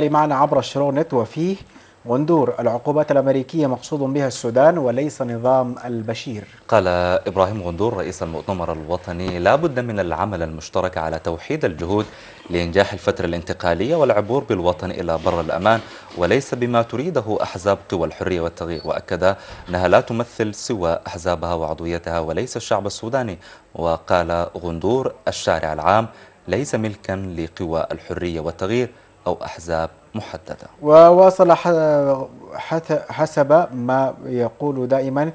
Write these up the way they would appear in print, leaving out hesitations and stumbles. معنا عبر الشروق نت وفيه غندور. العقوبات الأمريكية مقصود بها السودان وليس نظام البشير. قال إبراهيم غندور رئيس المؤتمر الوطني: لا بد من العمل المشترك على توحيد الجهود لإنجاح الفترة الانتقالية والعبور بالوطن إلى بر الأمان، وليس بما تريده أحزاب قوى الحرية والتغيير. وأكد أنها لا تمثل سوى أحزابها وعضويتها وليس الشعب السوداني. وقال غندور: الشارع العام ليس ملكا لقوى الحرية والتغيير أو أحزاب محددة. وواصل حسب ما يقول دائما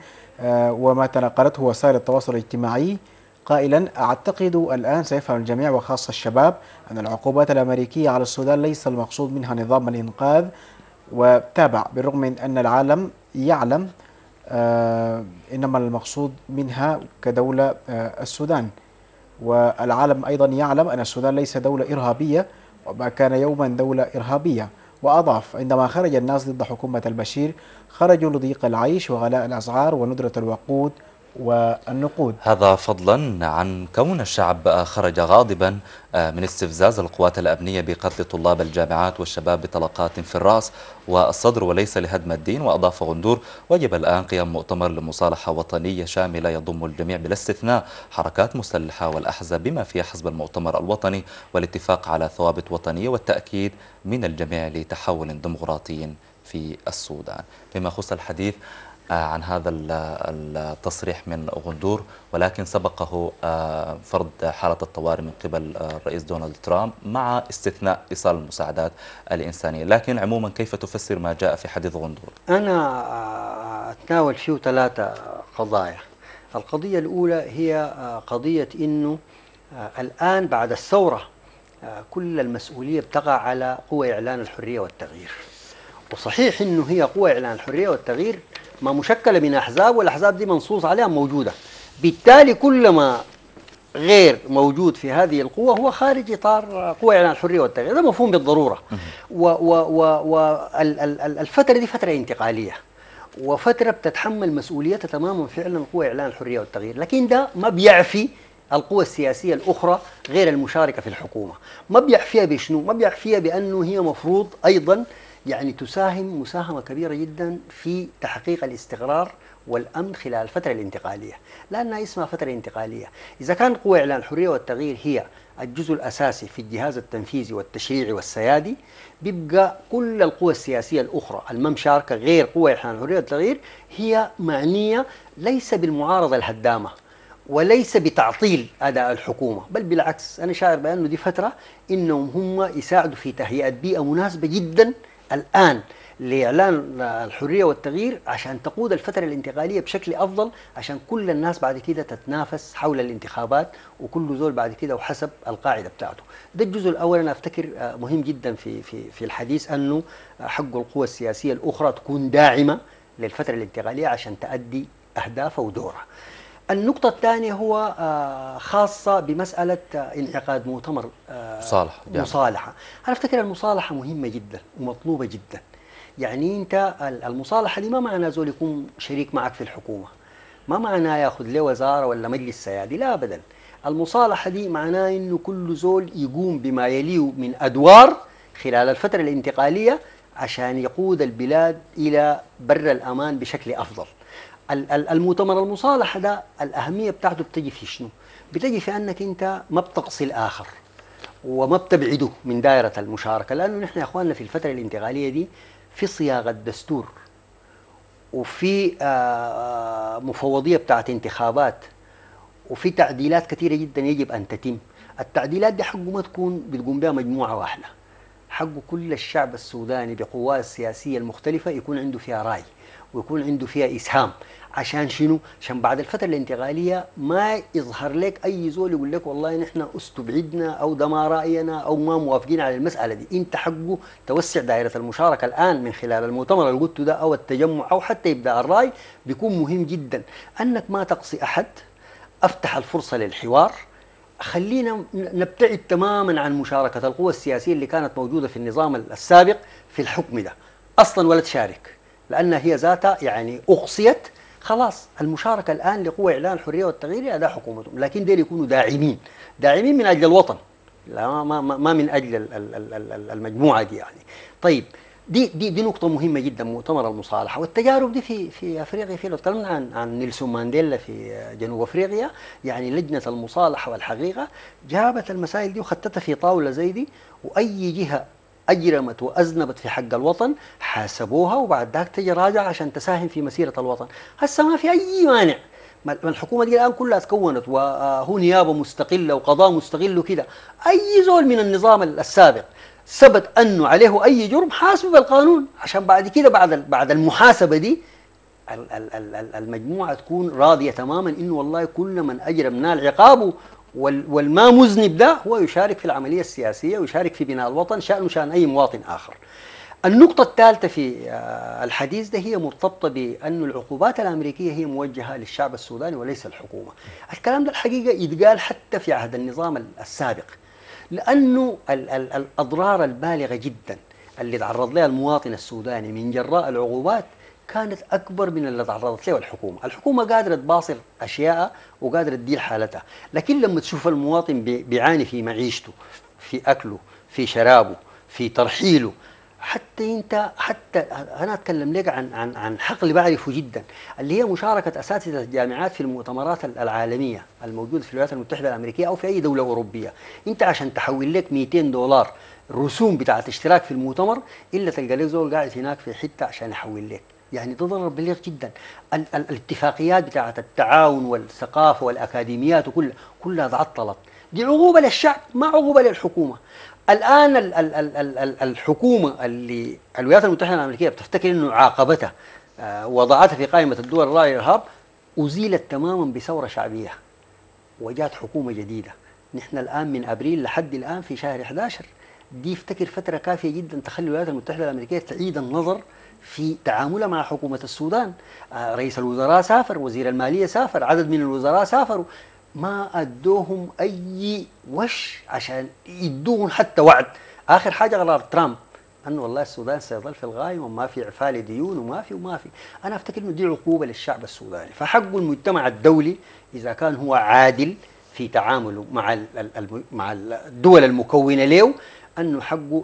وما تناقلته وسائل التواصل الاجتماعي قائلا: أعتقد الآن سيفهم الجميع وخاصة الشباب أن العقوبات الأمريكية على السودان ليس المقصود منها نظام الإنقاذ. وتابع: بالرغم من أن العالم يعلم إنما المقصود منها كدولة السودان، والعالم أيضا يعلم أن السودان ليس دولة إرهابية وما كان يوما دولة إرهابية. وأضاف: عندما خرج الناس ضد حكومة البشير خرجوا لضيق العيش وغلاء الأسعار وندرة الوقود والنقود، هذا فضلا عن كون الشعب خرج غاضبا من استفزاز القوات الأمنية بقتل طلاب الجامعات والشباب بطلقات في الرأس والصدر وليس لهدم الدين. وأضاف غندور: وجب الآن قيام مؤتمر لمصالحة وطنية شاملة يضم الجميع بلا استثناء، حركات مسلحة والأحزاب بما فيها حزب المؤتمر الوطني، والاتفاق على ثوابت وطنية والتأكيد من الجميع لتحول ديمقراطي في السودان. فيما يخص الحديث عن هذا التصريح من غندور، ولكن سبقه فرض حالة الطوارئ من قبل الرئيس دونالد ترامب مع استثناء إيصال المساعدات الإنسانية. لكن عموما كيف تفسر ما جاء في حديث غندور؟ أنا أتناول فيه ثلاثة قضايا. القضية الأولى هي قضية أنه الآن بعد الثورة كل المسؤولية بتقع على قوى إعلان الحرية والتغيير، وصحيح أنه هي قوى إعلان الحرية والتغيير ما مشكلة من أحزاب، والأحزاب دي منصوص عليها موجودة، بالتالي كل ما غير موجود في هذه القوة هو خارج إطار قوى إعلان الحرية والتغيير. ده مفهوم بالضرورة. والفترة دي فترة انتقالية وفترة بتتحمل مسؤوليتها تماما فعلا قوى إعلان الحرية والتغيير، لكن ده ما بيعفي القوى السياسية الأخرى غير المشاركة في الحكومة. ما بيعفيها بشنو؟ ما بيعفيها بأنه هي مفروض أيضا يعني تساهم مساهمة كبيرة جدا في تحقيق الاستقرار والأمن خلال الفترة الانتقالية، لأنها اسمها فترة انتقالية. إذا كان قوى إعلان الحرية والتغيير هي الجزء الأساسي في الجهاز التنفيذي والتشريعي والسيادي، بيبقى كل القوى السياسية الأخرى الممشاركة غير قوى إعلان الحرية والتغيير هي معنية ليس بالمعارضة الهدامة وليس بتعطيل أداء الحكومة، بل بالعكس. أنا شاعر بأنه دي فترة إنهم هم يساعدوا في تهيئة بيئة مناسبة جدا الآن لإعلان الحرية والتغيير عشان تقود الفترة الانتقالية بشكل أفضل، عشان كل الناس بعد كده تتنافس حول الانتخابات وكل زول بعد كده وحسب القاعدة بتاعته. ده الجزء الأول أنا أفتكر مهم جدا في الحديث، أنه حق القوى السياسية الأخرى تكون داعمة للفترة الانتقالية عشان تؤدي أهدافها ودورها. النقطة الثانية هو خاصة بمسألة انعقاد مؤتمر مصالحة. أنا أفتكر المصالحة مهمة جدا ومطلوبة جدا. يعني أنت المصالحة دي ما معنى زول يكون شريك معك في الحكومة، ما معنى يأخذ له وزارة ولا مجلس سيادي، لا أبدا. المصالحة دي معناه أنه كل زول يقوم بما يليه من أدوار خلال الفترة الانتقالية عشان يقود البلاد إلى بر الأمان بشكل أفضل. المؤتمر المصالحة ده الأهمية بتاعته بتجي في شنو؟ بتجي في أنك أنت ما بتقصي الآخر وما بتبعده من دائرة المشاركة، لأنه نحن يا أخواننا في الفترة الانتقالية دي في صياغة دستور وفي مفوضية بتاعت انتخابات وفي تعديلات كثيرة جدا يجب أن تتم. التعديلات دي حقه ما تكون بتقوم بها مجموعة واحدة، حقه كل الشعب السوداني بقواه السياسية المختلفة يكون عنده فيها رأي ويكون عنده فيها إسهام. عشان شنو؟ عشان بعد الفترة الانتقالية ما يظهر لك أي زول يقول لك والله نحن استبعدنا أو ده ما رأينا أو ما موافقين على المسألة دي. أنت حقه توسع دائرة المشاركة الآن من خلال المؤتمر اللي قلته ده أو التجمع أو حتى يبدأ الرأي. بيكون مهم جدا أنك ما تقصي أحد، أفتح الفرصة للحوار، خلينا نبتعد تماما عن مشاركة القوى السياسية اللي كانت موجودة في النظام السابق في الحكم ده أصلا ولا تشارك، لأن هي ذاتها يعني أقصيت خلاص. المشاركة الآن لقوى إعلان الحرية والتغيير أداء حكومتهم، لكن ديل يكونوا داعمين من أجل الوطن، لا ما من أجل المجموعة دي يعني. طيب دي نقطة مهمة جدا، مؤتمر المصالحة والتجارب دي في افريقيا. في لو تكلمنا عن نيلسون مانديلا في جنوب افريقيا، يعني لجنة المصالحة والحقيقة جابت المسائل دي وخطتها في طاولة زي دي، واي جهة اجرمت واذنبت في حق الوطن حاسبوها، وبعد ذاك تجي راجع عشان تساهم في مسيرة الوطن. هسه ما في اي مانع، ما الحكومة دي الآن كلها تكونت وهو نيابة مستقلة وقضاء مستقل وكده، أي زول من النظام السابق ثبت أنه عليه أي جرم حاسبه بالقانون، عشان بعد كده بعد المحاسبة دي المجموعة تكون راضية تماما إنه والله كل من أجرمناه العقاب والما مذنب ده هو يشارك في العملية السياسية ويشارك في بناء الوطن، شأنه شأن أي مواطن آخر. النقطة الثالثة في الحديث ده هي مرتبطة بأن العقوبات الأمريكية هي موجهة للشعب السوداني وليس الحكومة. الكلام ده الحقيقة يتقال حتى في عهد النظام السابق، لأنه الأضرار البالغة جدا اللي تعرض لها المواطن السوداني من جراء العقوبات كانت أكبر من اللي تعرضت له الحكومة. الحكومة قادرة تباصر أشياء وقادرة تدير حالتها، لكن لما تشوف المواطن بيعاني في معيشته، في أكله، في شرابه، في ترحيله، حتى انا اتكلم لك عن حق اللي بعرفه جدا، اللي هي مشاركه اساتذه الجامعات في المؤتمرات العالميه الموجوده في الولايات المتحده الامريكيه او في اي دوله اوروبيه. انت عشان تحول لك $200 رسوم بتاعه اشتراك في المؤتمر، الا تلقى لك زول قاعد هناك في حته عشان يحول لك، يعني ده ضرر بليغ جدا. الاتفاقيات بتاعه التعاون والثقافه والاكاديميات كلها تعطلت. دي عقوبه للشعب، ما عقوبه للحكومه. الآن الحكومة اللي الولايات المتحدة الأمريكية بتفتكر أنه عاقبتها وضعتها في قائمة الدول الراعية للإرهاب، أزيلت تماما بثورة شعبية وجات حكومة جديدة. نحن الآن من أبريل لحد الآن في شهر 11، دي افتكر فترة كافية جدا تخلي الولايات المتحدة الأمريكية تعيد النظر في تعاملها مع حكومة السودان. رئيس الوزراء سافر، وزير المالية سافر، عدد من الوزراء سافروا، ما ادوهم اي وش عشان يدوهم حتى وعد. اخر حاجه قرار ترامب انه والله السودان سيظل في الغايه وما في اعفال ديون وما في. انا افتكر انه دي عقوبه للشعب السوداني، فحق المجتمع الدولي اذا كان هو عادل في تعامله مع الدول المكونه له، انه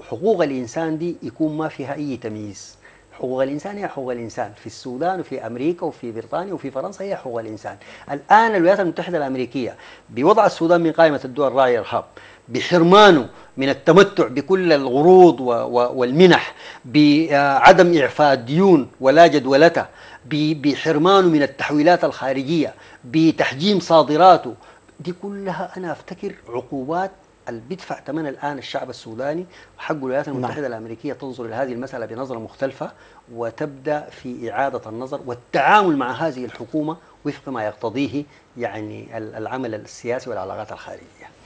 حقوق الانسان دي يكون ما فيها اي تمييز. حقوق الإنسان هي حقوق الإنسان في السودان وفي أمريكا وفي بريطانيا وفي فرنسا، هي حقوق الإنسان. الآن الولايات المتحدة الأمريكية بوضع السودان من قائمة الدول الراعية للإرهاب، بحرمانه من التمتع بكل القروض والمنح، بعدم إعفاء ديون ولا جدولته، بحرمانه من التحويلات الخارجية، بتحجيم صادراته، دي كلها أنا أفتكر عقوبات اللي بيدفع ثمنها الان الشعب السوداني. حق الولايات المتحده الامريكيه تنظر الى هذه المساله بنظره مختلفه، وتبدا في اعاده النظر والتعامل مع هذه الحكومه وفق ما يقتضيه يعني العمل السياسي والعلاقات الخارجيه.